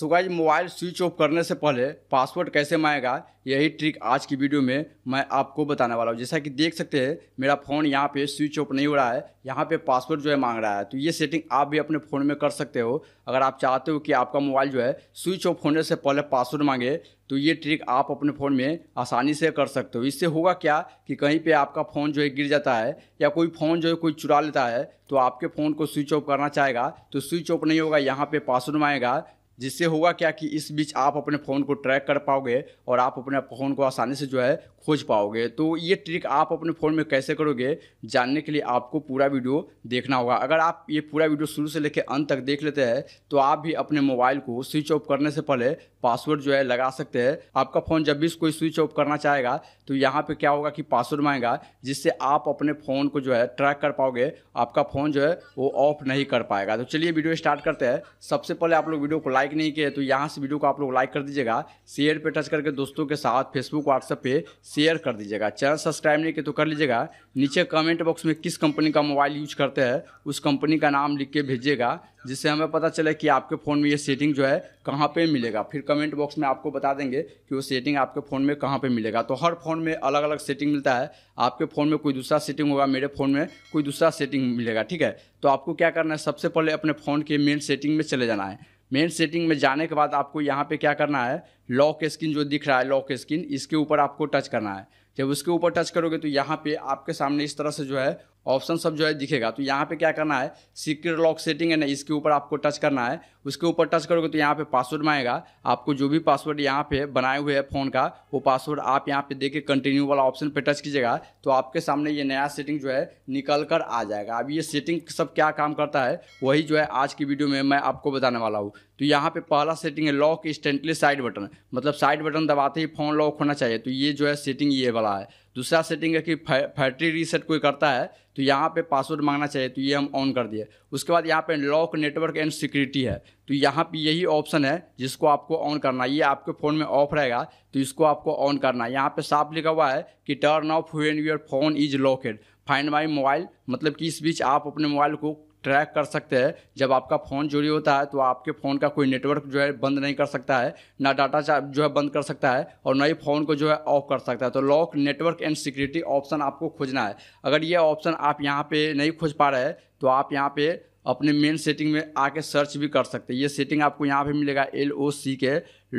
सो guys, mobile switch off करने से पहले पासवर्ड कैसे मांगेगा, यही ट्रिक आज की वीडियो में मैं आपको बताने वाला हूँ। जैसा कि देख सकते हैं मेरा फ़ोन यहाँ पे स्विच ऑफ नहीं हो रहा है, यहाँ पे पासवर्ड जो है मांग रहा है। तो ये सेटिंग आप भी अपने फ़ोन में कर सकते हो। अगर आप चाहते हो कि आपका मोबाइल जो है स्विच ऑफ होने से पहले पासवर्ड मांगे, तो ये ट्रिक आप अपने फ़ोन में आसानी से कर सकते हो। इससे होगा क्या कि कहीं पे आपका फ़ोन जो है गिर जाता है या कोई फ़ोन जो है कोई चुरा लेता है तो आपके फ़ोन को स्विच ऑफ करना चाहेगा तो स्विच ऑफ नहीं होगा, यहाँ पे पासवर्ड मांगेगा। जिससे होगा क्या कि इस बीच आप अपने फ़ोन को ट्रैक कर पाओगे और आप अपने फ़ोन को आसानी से जो है खोज पाओगे। तो ये ट्रिक आप अपने फ़ोन में कैसे करोगे, जानने के लिए आपको पूरा वीडियो देखना होगा। अगर आप ये पूरा वीडियो शुरू से लेकर अंत तक देख लेते हैं तो आप भी अपने मोबाइल को स्विच ऑफ करने से पहले पासवर्ड जो है लगा सकते हैं। आपका फ़ोन जब भी कोई स्विच ऑफ करना चाहेगा तो यहाँ पर क्या होगा कि पासवर्ड मांगेगा, जिससे आप अपने फ़ोन को जो है ट्रैक कर पाओगे, आपका फ़ोन जो है वो ऑफ नहीं कर पाएगा। तो चलिए वीडियो स्टार्ट करते हैं। सबसे पहले आप लोग वीडियो को लाइक नहीं किए तो यहाँ से वीडियो को आप लोग लाइक कर दीजिएगा, शेयर पे टच करके दोस्तों के साथ फेसबुक व्हाट्सएप पे शेयर कर दीजिएगा। चैनल सब्सक्राइब नहीं किए तो कर लीजिएगा। नीचे कमेंट बॉक्स में किस कंपनी का मोबाइल यूज करते हैं उस कंपनी का नाम लिख के भेजिएगा, जिससे हमें पता चले कि आपके फ़ोन में ये सेटिंग जो है कहाँ पे मिलेगा। फिर कमेंट बॉक्स में आपको बता देंगे कि वो सेटिंग आपके फ़ोन में कहाँ पे मिलेगा। तो हर फ़ोन में अलग अलग सेटिंग मिलता है, आपके फ़ोन में कोई दूसरा सेटिंग होगा, मेरे फ़ोन में कोई दूसरा सेटिंग मिलेगा। ठीक है, तो आपको क्या करना है, सबसे पहले अपने फ़ोन के मेन सेटिंग में चले जाना है। मेन सेटिंग में जाने के बाद आपको यहाँ पे क्या करना है, लॉक स्क्रीन जो दिख रहा है लॉक स्क्रीन, इसके ऊपर आपको टच करना है। जब उसके ऊपर टच करोगे तो यहाँ पे आपके सामने इस तरह से जो है ऑप्शन सब जो है दिखेगा। तो यहाँ पे क्या करना है, सीक्रेट लॉक सेटिंग है ना, इसके ऊपर आपको टच करना है। उसके ऊपर टच करोगे तो यहाँ पे पासवर्ड मांगेगा। आपको जो भी पासवर्ड यहाँ पे बनाए हुए है फ़ोन का, वो पासवर्ड आप यहाँ पे देके कंटिन्यू वाला ऑप्शन पे टच कीजिएगा तो आपके सामने ये नया सेटिंग जो है निकल कर आ जाएगा। अब ये सेटिंग सब क्या काम करता है वही जो है आज की वीडियो में मैं आपको बताने वाला हूँ। तो यहाँ पे पहला सेटिंग है लॉक इंस्टेंटली साइड बटन, मतलब साइड बटन दबाते ही फ़ोन लॉक होना चाहिए। तो ये जो है सेटिंग ये वाला है। दूसरा सेटिंग है कि फैक्ट्री रीसेट कोई करता है तो यहाँ पे पासवर्ड मांगना चाहिए, तो ये हम ऑन कर दिए। उसके बाद यहाँ पे लॉक नेटवर्क एंड सिक्योरिटी है, तो यहाँ पे यही ऑप्शन है जिसको आपको ऑन करना है। ये आपके फ़ोन में ऑफ रहेगा तो इसको आपको ऑन करना है। यहाँ पे साफ लिखा हुआ है कि turn off when your phone is locked, find my mobile, मतलब कि इस बीच आप अपने मोबाइल को ट्रैक कर सकते हैं। जब आपका फ़ोन चोरी होता है तो आपके फ़ोन का कोई नेटवर्क जो है बंद नहीं कर सकता है, ना डाटा जो है बंद कर सकता है और ना ही फ़ोन को जो है ऑफ कर सकता है। तो lock network and security option आपको खोजना है। अगर ये ऑप्शन आप यहाँ पे नहीं खोज पा रहे हैं तो आप यहाँ पे अपने मेन सेटिंग में आके सर्च भी कर सकते हैं। ये सेटिंग आपको यहाँ पर मिलेगा LOC के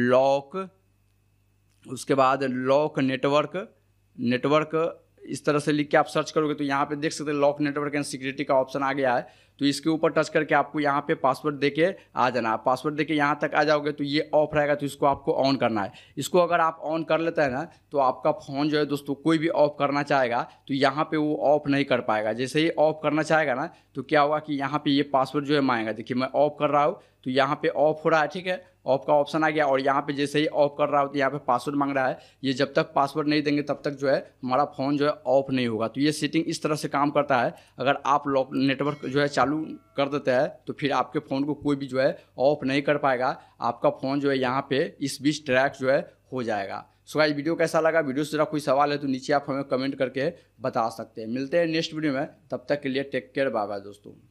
लॉक, उसके बाद लॉक नेटवर्क इस तरह से लिख के आप सर्च करोगे तो यहाँ पे देख सकते हैं लॉक नेटवर्क एंड सिक्योरिटी का ऑप्शन आ गया है। तो इसके ऊपर टच करके आपको यहाँ पे पासवर्ड देके आ जाना है। पासवर्ड देके यहाँ तक आ जाओगे तो ये ऑफ रहेगा, तो इसको आपको ऑन करना है। इसको अगर आप ऑन कर लेते हैं ना तो आपका फ़ोन जो है दोस्तों कोई भी ऑफ करना चाहेगा तो यहाँ पे वो ऑफ नहीं कर पाएगा। जैसे ही ऑफ करना चाहेगा ना तो क्या होगा कि यहाँ पर ये पासवर्ड जो है मांगेगा। देखिए मैं ऑफ कर रहा हूँ तो यहाँ पे ऑफ हो रहा है, ठीक है, ऑफ का ऑप्शन आ गया। और यहाँ पे जैसे ही ऑफ कर रहा हो तो यहाँ पे पासवर्ड मांग रहा है। ये जब तक पासवर्ड नहीं देंगे तब तक जो है हमारा फ़ोन जो है ऑफ नहीं होगा। तो ये सेटिंग इस तरह से काम करता है। अगर आप लॉक नेटवर्क जो है चालू कर देते हैं तो फिर आपके फ़ोन को कोई भी जो है ऑफ नहीं कर पाएगा, आपका फ़ोन जो है यहाँ पर इस बीच ट्रैक जो है हो जाएगा। सो गाइस, वीडियो कैसा लगा, वीडियो से ज़रा कोई सवाल है तो नीचे आप हमें कमेंट करके बता सकते हैं। मिलते हैं नेक्स्ट वीडियो में, तब तक के लिए टेक केयर, बाय बाय दोस्तों।